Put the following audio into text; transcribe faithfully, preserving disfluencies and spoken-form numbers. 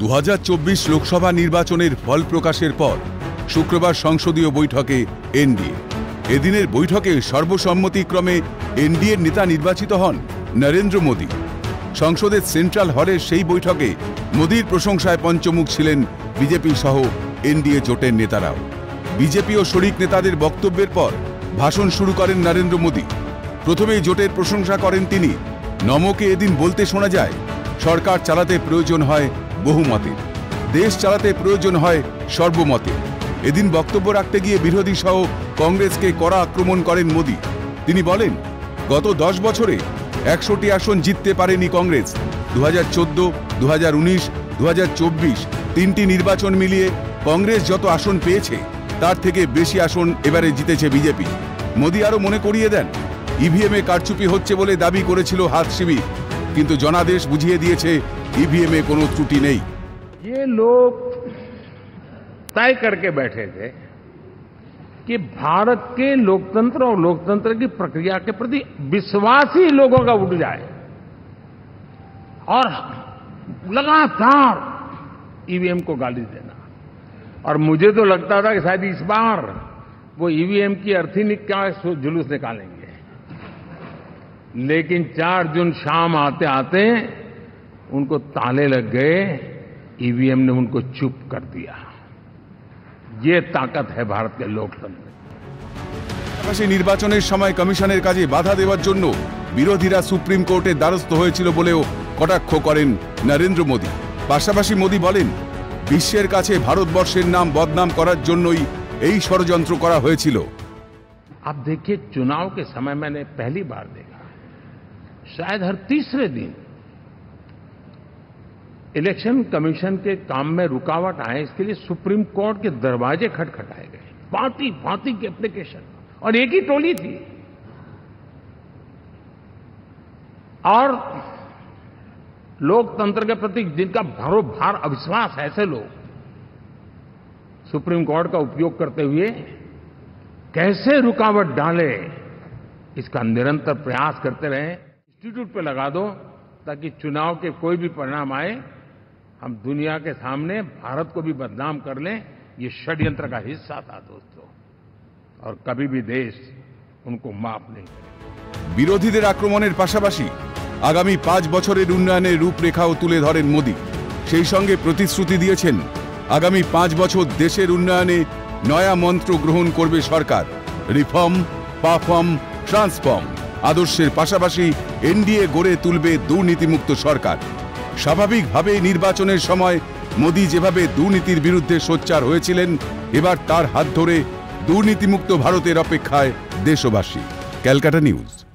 दो हज़ार चौबीस লোকসভা নির্বাচনের ফল প্রকাশের পর শুক্রবার সংসদীয় বৈঠকে এনডিএ। এদিনের বৈঠকে সর্বসম্মতিক্রমে এনডিএর নেতা নির্বাচিত হন নরেন্দ্র মোদি। সংসদের সেন্ট্রাল হলের সেই বৈঠকে মোদির প্রশংসায় পঞ্চমুখ ছিলেন বিজেপি সহ এনডিএ জোটের নেতারাও। বিজেপি ও শরিক নেতাদের বক্তব্যের পর ভাষণ শুরু করেন নরেন্দ্র মোদি। প্রথমেই জোটের প্রশংসা করেন তিনি। নমোকে এদিন বলতে শোনা যায়, সরকার চালাতে প্রয়োজন হয় বহুমতের, দেশ চালাতে প্রয়োজন হয় সর্বমতের। এদিন বক্তব্য রাখতে গিয়ে বিরোধী সহ কংগ্রেসকে কড়া আক্রমণ করেন মোদি। তিনি বলেন, গত দশ বছরে একশোটি আসন জিততে পারেনি কংগ্রেস। দু হাজার চোদ্দ দু হাজার উনিশ দু হাজার চব্বিশ তিনটি নির্বাচন মিলিয়ে কংগ্রেস যত আসন পেয়েছে তার থেকে বেশি আসন এবারে জিতেছে বিজেপি। মোদি আরও মনে করিয়ে দেন, ইভিএমে কারচুপি হচ্ছে বলে দাবি করেছিল হাত শিবির, কিন্তু জনাদেশ বুঝিয়ে দিয়েছে ईवीएम में कोई त्रुटि नहीं। ये लोग तय करके बैठे थे कि भारत के लोकतंत्र और लोकतंत्र की प्रक्रिया के प्रति विश्वास ही लोगों का उठ जाए, और लगातार ईवीएम को गाली देना। और मुझे तो लगता था कि शायद इस बार वो ईवीएम की अर्थी निकाय जुलूस निकालेंगे, लेकिन चार जून शाम आते आते उनको ताले लग गए। ईवीएम ने उनको चुप कर दिया। ये ताकत है भारत के लोकतंत्र। পাশে নির্বাচনের সময় কমিশনের কাজে বাধা দেওয়ার জন্য বিরোধীরা সুপ্রিম কোর্টে দ্বারস্থ হয়েছিল বলেও কটাক্ষ করেন নরেন্দ্র মোদি। পাশাপাশি মোদি বলেন, বিশ্বের কাছে ভারতবর্ষের নাম বদনাম করার জন্যই এই ষড়যন্ত্র করা হয়েছিল। आप देखिए, चुनाव के समय मैंने पहली बार देखा, शायद हर तीसरे दिन इलेक्शन कमीशन के काम में रुकावट आए, इसके लिए सुप्रीम कोर्ट के दरवाजे खटखटाए गए। भांति भांति की एप्लीकेशन, और एक ही टोली थी। और लोकतंत्र के प्रति जिनका भरोभार अविश्वास है, ऐसे लोग सुप्रीम कोर्ट का उपयोग करते हुए कैसे रुकावट डाले, इसका निरंतर प्रयास करते रहे। इंस्टीट्यूट पे लगा दो ताकि चुनाव के कोई भी परिणाम आए, हम दुनिया के सामने भारत को भी बदनाम कर लें। ये षड्यंत्र का हिस्सा था दोस्तों, और कभी भी देश उनको माफ नहीं करे। বিরোধীদের আক্রমণের পাশাপাশি আগামী পাঁচ বছরের উন্নয়নের রূপরেখাও তুলে ধরেন মোদি। সেই সঙ্গে প্রতিশ্রুতি দিয়েছেন, আগামী পাঁচ বছর দেশের উন্নয়নে নয়া মন্ত্র গ্রহণ করবে সরকার। রিফর্ম, পারফর্ম, ট্রান্সফর্ম আদর্শের পাশাপাশি এনডিএ গড়ে তুলবে দুর্নীতিমুক্ত সরকার। স্বাভাবিকভাবেই নির্বাচনের সময় মোদি যেভাবে দুর্নীতির বিরুদ্ধে সোচ্চার হয়েছিলেন, এবার তার হাত ধরে দুর্নীতিমুক্ত ভারতের অপেক্ষায় দেশবাসী। ক্যালকাটা নিউজ।